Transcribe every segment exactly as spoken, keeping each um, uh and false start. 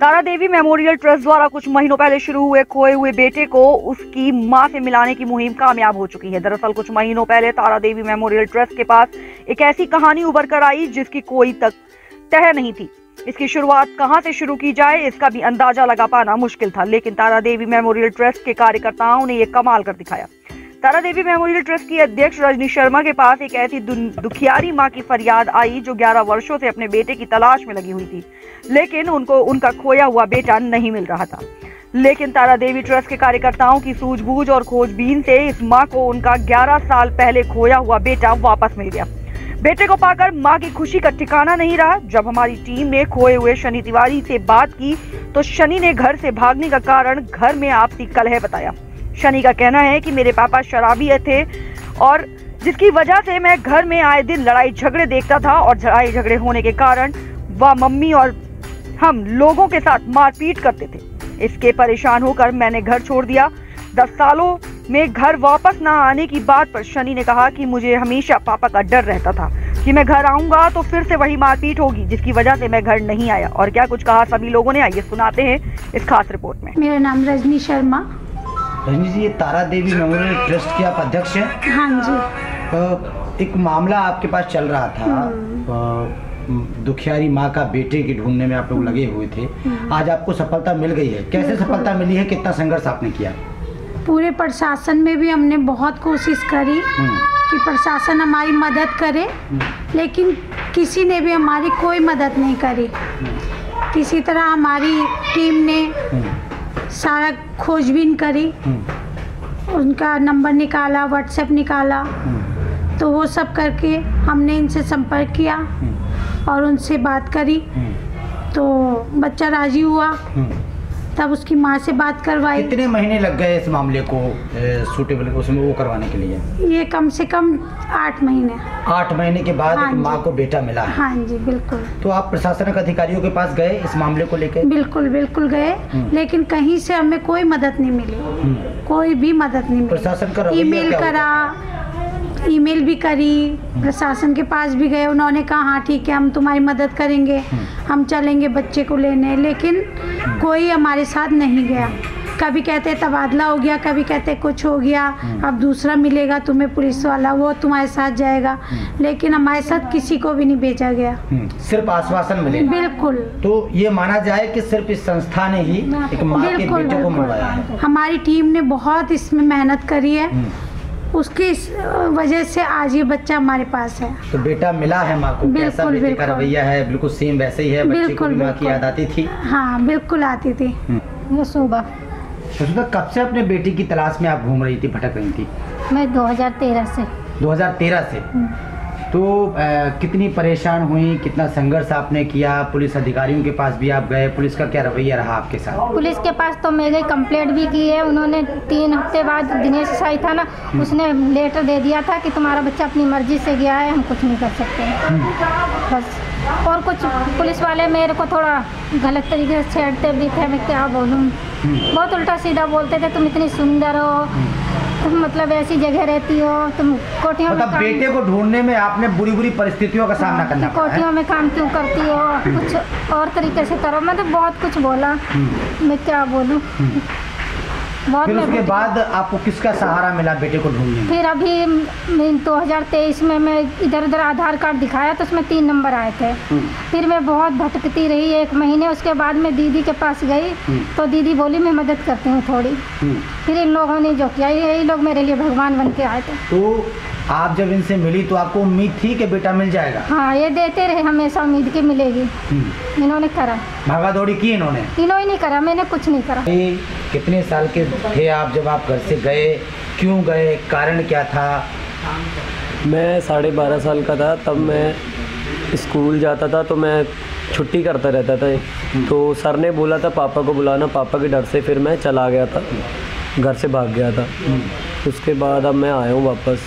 तारा देवी memorial trust द्वारा कुछ महीनों पहले शुरू हुए खोए हुए बेटे को उसकी मां से मिलाने की मुहिम कामयाब हो चुकी है। दरअसल कुछ महीनों पहले तारा देवी मेमोरियल ट्रस्ट के पास एक ऐसी कहानी उभर कर आई जिसकी कोई तक तह नहीं थी। इसकी शुरुआत कहां से शुरू की जाए इसका भी अंदाजा लगा पाना मुश्किल था, लेकिन तारा देवी मेमोरियल ट्रस्ट के कार्यकर्ताओं ने यह कमाल कर दिखाया। तारा देवी मेमोरियल ट्रस्ट की अध्यक्ष रजनी शर्मा के पास एक ऐसी दुखियारी मां की फरियाद आई जो ग्यारह वर्षों से अपने बेटे की तलाश में लगी हुई थी, लेकिन उनको उनका खोया हुआ बेटा नहीं मिल रहा था। लेकिन तारा देवी ट्रस्ट के कार्यकर्ताओं की सूझबूझ और खोजबीन से इस मां को उनका ग्यारह साल पहले खोया हुआ बेटा वापस मिल गया। बेटे को पाकर मां की खुशी का ठिकाना नहीं रहा। जब हमारी टीम ने खोए हुए शनि तिवारी से बात की तो शनि ने घर से भागने का कारण घर में आपसी कलह बताया। शनि का कहना है कि मेरे पापा शराबी थे और जिसकी वजह से मैं घर में आए दिन लड़ाई झगड़े देखता था, और लड़ाई झगड़े होने के कारण वह मम्मी और हम लोगों के साथ मारपीट करते थे। इसके परेशान होकर मैंने घर छोड़ दिया। दस सालों में घर वापस ना आने की बात पर शनि ने कहा कि मुझे हमेशा पापा का डर रहता था कि मैं घर आऊंगा तो फिर से वही मारपीट होगी, जिसकी वजह से मैं घर नहीं आया। और क्या कुछ कहा सभी लोगों ने, आइए सुनाते हैं इस खास रिपोर्ट में। मेरा नाम रजनी शर्मा। रजनी जी, ये तारा देवी मेमोरियल ट्रस्ट के आप अध्यक्ष हैं? हाँ जी। एक मामला आपके पास चल रहा था, दुखियारी माँ का बेटे के ढूंढने में आप लोग लगे हुए थे। आज आपको सफलता मिल गई है, कैसे सफलता मिली है, कितना संघर्ष आपने किया? पूरे प्रशासन में भी हमने बहुत कोशिश करी कि प्रशासन हमारी मदद करे, लेकिन किसी ने भी हमारी कोई मदद नहीं करी। किसी तरह हमारी टीम ने सारा खोजबीन करी, उनका नंबर निकाला, व्हाट्सएप निकाला, तो वो सब करके हमने इनसे संपर्क किया और उनसे बात करी तो बच्चा राजी हुआ। तब उसकी माँ से बात करवाई। कितने महीने लग गए इस मामले को सूटेबल उसमें वो करवाने के लिए? ये कम से कम आठ महीने। आठ महीने के बाद हाँ माँ को बेटा मिला। हाँ जी बिल्कुल। तो आप प्रशासनिक अधिकारियों के पास गए इस मामले को लेकर? बिल्कुल बिल्कुल गए, लेकिन कहीं से हमें कोई मदद नहीं मिली, कोई भी मदद नहीं मिली। प्रशासन का ईमेल करा, ईमेल भी करी, प्रशासन के पास भी गए, उन्होंने कहा हाँ ठीक है हम तुम्हारी मदद करेंगे, हम चलेंगे बच्चे को लेने, लेकिन कोई हमारे साथ नहीं गया। कभी कहते तबादला हो गया, कभी कहते कुछ हो गया, अब दूसरा मिलेगा तुम्हें पुलिस वाला, वो तुम्हारे साथ जाएगा, लेकिन हमारे साथ किसी को भी नहीं भेजा गया, सिर्फ आश्वासन मिले। बिल्कुल। तो ये माना जाए कि सिर्फ इस संस्था ने ही एक मां के बेटे को मिलाया है। हमारी टीम ने बहुत इसमें मेहनत करी है, उसकी वजह से आज ये बच्चा हमारे पास है। तो बेटा मिला है माँ को? बिल्कुल बिल्कुल। रवैया है बिल्कुल सेम वैसे ही है, बच्चे को माँ की याद आती थी? हाँ बिल्कुल आती थी। वो सुबह सुबह कब से अपने बेटी की तलाश में आप घूम रही थी, भटक रही थी? मैं दो हज़ार तेरह से। दो हज़ार तेरह से। तो आ, कितनी परेशान हुई, कितना संघर्ष आपने किया, पुलिस अधिकारियों के पास भी आप गए, पुलिस का क्या रवैया रहा आपके साथ? पुलिस के पास तो मैंने कंप्लेंट भी की है, उन्होंने तीन हफ्ते बाद दिनेश शाही था ना, उसने लेटर दे दिया था कि तुम्हारा बच्चा अपनी मर्जी से गया है, हम कुछ नहीं कर सकते बस। और कुछ पुलिस वाले मेरे को थोड़ा गलत तरीके से छेड़ते भी थे, मैं क्या बोलूँ, बहुत उल्टा सीधा बोलते थे, तुम इतनी सुंदर हो, तुम मतलब ऐसी जगह रहती हो, तुम कोठियों मतलब में बेटे को ढूंढने में आपने बुरी बुरी परिस्थितियों का सामना करना पड़ा है। कोठियों में काम क्यों करती हो, कुछ और तरीके से करो, मतलब बहुत कुछ बोला, मैं क्या बोलूँ। फिर उसके बाद आपको किसका सहारा मिला बेटे को ढूंढने में? फिर अभी दो हज़ार तेईस में मैं इधर उधर आधार कार्ड दिखाया तो उसमें तीन नंबर आए थे। फिर मैं बहुत भटकती रही एक महीने, उसके बाद मैं दीदी के पास गई तो दीदी बोली मैं मदद करती हूँ थोड़ी, फिर इन लोगों ने जो किया, यही लोग मेरे लिए भगवान बन के आए थे। तो आप जब इनसे मिली तो आपको उम्मीद थी कि बेटा मिल जाएगा? हाँ, ये देते रहे हमेशा उम्मीद की मिलेगी, इन्होंने करा, भागा दौड़ी की इन्होंने, इन्होंने नहीं करा, मैंने कुछ नहीं करा। कितने साल के थे आप जब आप घर से गए, क्यों गए, कारण क्या था? मैं साढ़े बारह साल का था, तब मैं स्कूल जाता था तो मैं छुट्टी करता रहता था, तो सर ने बोला था पापा को बुलाना, पापा के डर से फिर मैं चला गया था, घर से भाग गया था। उसके बाद अब मैं आया हूँ वापस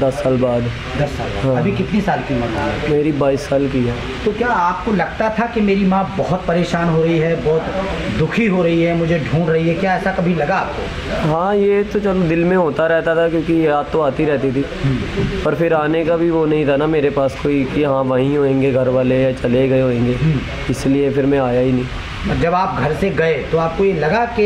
दस साल बाद। दस साल बाद। हाँ। अभी कितनी साल की उम्र है? मेरी बाईस साल की है। तो क्या आपको लगता था कि मेरी माँ बहुत परेशान हो रही है, बहुत दुखी हो रही है, मुझे ढूंढ रही है, क्या ऐसा कभी लगा आपको? हाँ, ये तो चलो दिल में होता रहता था क्योंकि याद तो आती रहती थी, पर फिर आने का भी वो नहीं था ना मेरे पास कोई कि हाँ वहीं होंगे घर वाले या चले गए होंगे, इसलिए फिर मैं आया ही नहीं। जब आप घर से गए तो आपको ये लगा कि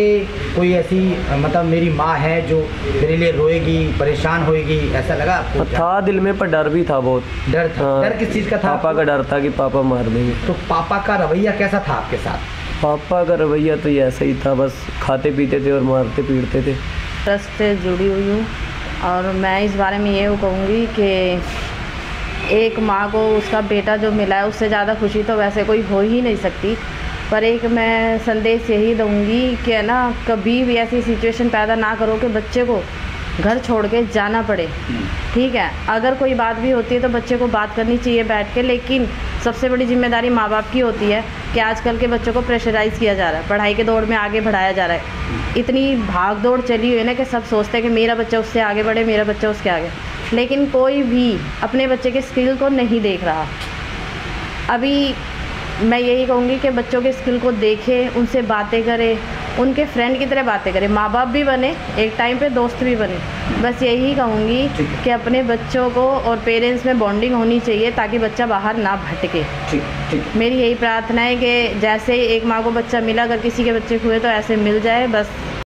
कोई ऐसी मतलब मेरी माँ है जो मेरे लिए रोएगी, परेशान होएगी, ऐसा लगा आपको? था दिल में, पर डर भी था बहुत। डर था? हाँ, डर किस चीज़ का था? पापा का डर था कि पापा मार देंगे। तो पापा का रवैया कैसा था आपके साथ? पापा का रवैया तो ये ऐसा ही था, बस खाते पीते थे और मारते पीटते थे। ट्रस्ट से जुड़ी हुई हूँ और मैं इस बारे में ये कहूँगी कि एक माँ को उसका बेटा जो मिला है उससे ज़्यादा खुशी तो वैसे कोई हो ही नहीं सकती। पर एक मैं संदेश यही दूंगी कि है ना, कभी भी ऐसी सिचुएशन पैदा ना करो कि बच्चे को घर छोड़ के जाना पड़े। ठीक है, अगर कोई बात भी होती है तो बच्चे को बात करनी चाहिए बैठ के, लेकिन सबसे बड़ी जिम्मेदारी माँ बाप की होती है कि आजकल के बच्चों को प्रेशराइज़ किया जा रहा है, पढ़ाई के दौर में आगे बढ़ाया जा रहा है। इतनी भाग दौड़ चली हुई है ना कि सब सोचते हैं कि मेरा बच्चा उससे आगे बढ़े, मेरा बच्चा उसके आगे, लेकिन कोई भी अपने बच्चे के स्किल को नहीं देख रहा। अभी मैं यही कहूँगी कि बच्चों के स्किल को देखें, उनसे बातें करें, उनके फ्रेंड की तरह बातें करें, माँ बाप भी बने, एक टाइम पे दोस्त भी बने। बस यही कहूँगी कि अपने बच्चों को और पेरेंट्स में बॉन्डिंग होनी चाहिए ताकि बच्चा बाहर ना भटके। ठीक, ठीक। मेरी यही प्रार्थना है कि जैसे एक माँ को बच्चा मिला, अगर किसी के बच्चे हुए तो ऐसे मिल जाए। बस